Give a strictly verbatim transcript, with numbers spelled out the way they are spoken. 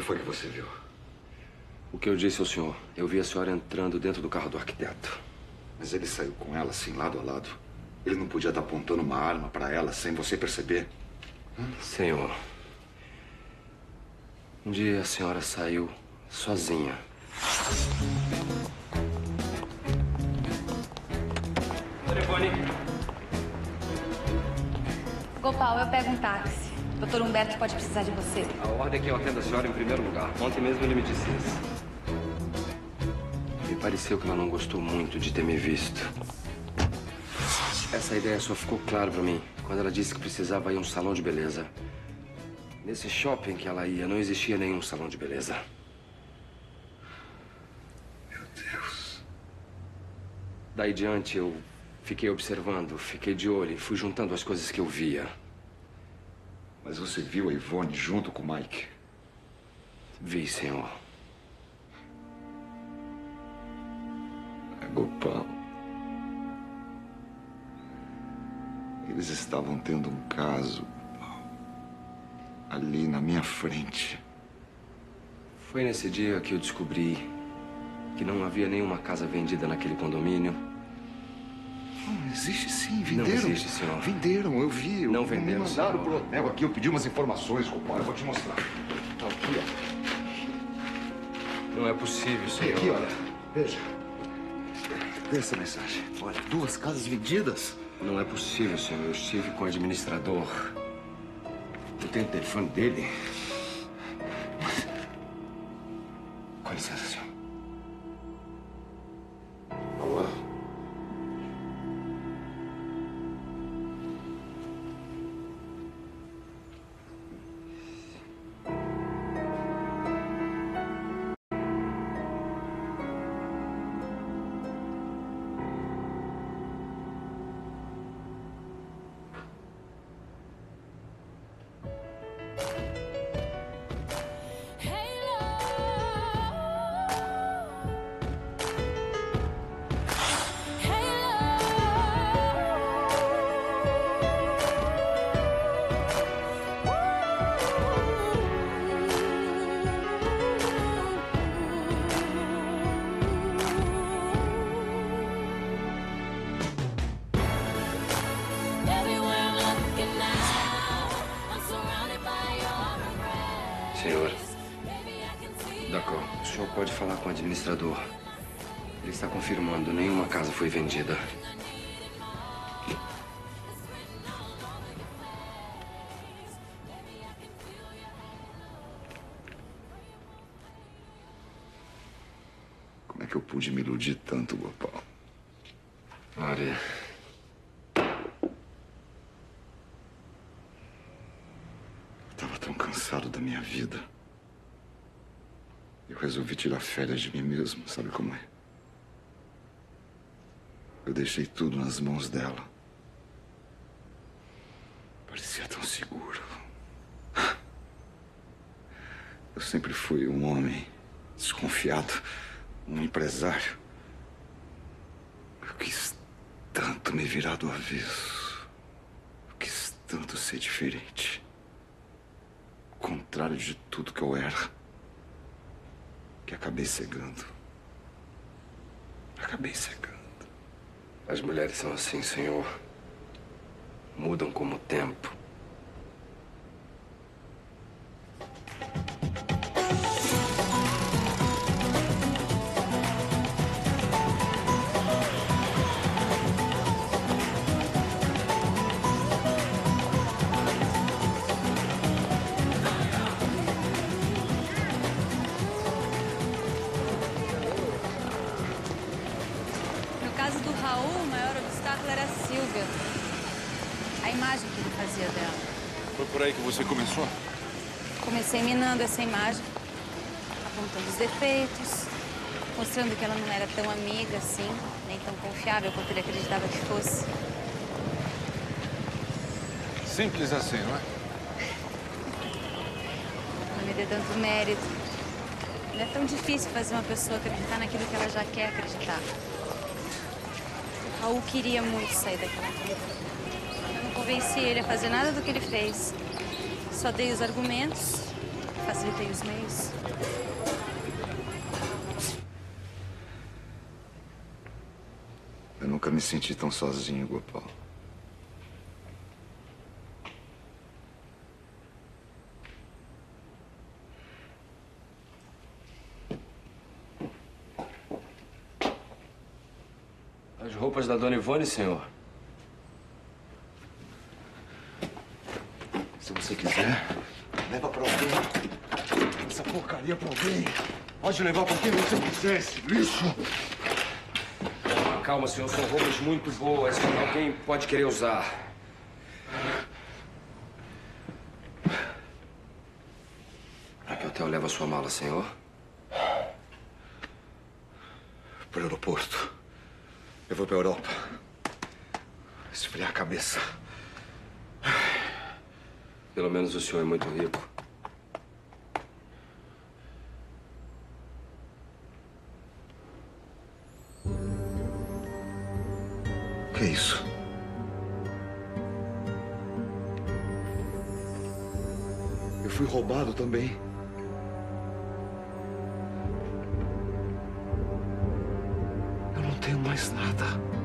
que foi que você viu? O que eu disse ao senhor. Eu vi a senhora entrando dentro do carro do arquiteto. Mas ele saiu com ela, assim, lado a lado. Ele não podia estar apontando uma arma para ela sem você perceber. Senhor, um dia a senhora saiu sozinha. Telefone. Gopal, eu pego um táxi. Doutor Humberto pode precisar de você. A ordem é que eu atenda a senhora em primeiro lugar. Ontem mesmo ele me disse isso. Me pareceu que ela não gostou muito de ter me visto. Essa ideia só ficou clara pra mim quando ela disse que precisava ir a um salão de beleza. Nesse shopping que ela ia, não existia nenhum salão de beleza. Meu Deus. Daí diante, eu fiquei observando, fiquei de olho e fui juntando as coisas que eu via. Mas você viu a Yvonne junto com o Mike? Vi, senhor. É Gopal. Eles estavam tendo um caso ali na minha frente. Foi nesse dia que eu descobri que não havia nenhuma casa vendida naquele condomínio. Não, existe sim, venderam. Não existe, senhor. Venderam, eu vi. Não venderam, me mandaram pro hotel aqui, eu pedi umas informações, Gopal. Eu vou te mostrar. Tá aqui, ó. Não é possível, senhor. Aqui, olha. Veja. Vê essa mensagem. Olha, duas casas vendidas. Não é possível, senhor. Eu estive com o administrador. Eu tenho o telefone dele. Mas... Com licença, senhor. Alô? Senhor, D'accord, o senhor pode falar com o administrador. Ele está confirmando, nenhuma casa foi vendida. Como é que eu pude me iludir tanto, Gopal? Maria. Cansado da minha vida. Eu resolvi tirar férias de mim mesmo, sabe como é? Eu deixei tudo nas mãos dela. Parecia tão seguro. Eu sempre fui um homem desconfiado, um empresário. Eu quis tanto me virar do avesso. Eu quis tanto ser diferente. Contrário de tudo que eu era, que acabei cegando. Acabei cegando. As mulheres são assim, senhor. Mudam como o tempo. Raul, o maior obstáculo era a Silvia. A imagem que ele fazia dela. Foi por aí que você começou? Comecei minando essa imagem, apontando os defeitos, mostrando que ela não era tão amiga assim, nem tão confiável quanto ele acreditava que fosse. Simples assim, não é? Não me dê tanto mérito. Não é tão difícil fazer uma pessoa acreditar naquilo que ela já quer acreditar. Raul queria muito sair daquela vida. Eu não convenci ele a fazer nada do que ele fez. Só dei os argumentos, facilitei os meios. Eu nunca me senti tão sozinho, Gopal. As roupas da dona Ivone, senhor. Se você quiser, leva pra alguém. Essa porcaria pra alguém. Pode levar pra quem você quiser, esse lixo. Calma, senhor. São roupas muito boas que alguém pode querer usar. Para que hotel leva a sua mala, senhor? Pro aeroporto. Eu vou pra Europa. Esfriar a cabeça. Pelo menos o senhor é muito rico. O que é isso? Eu fui roubado também. Eu não tenho mais nada.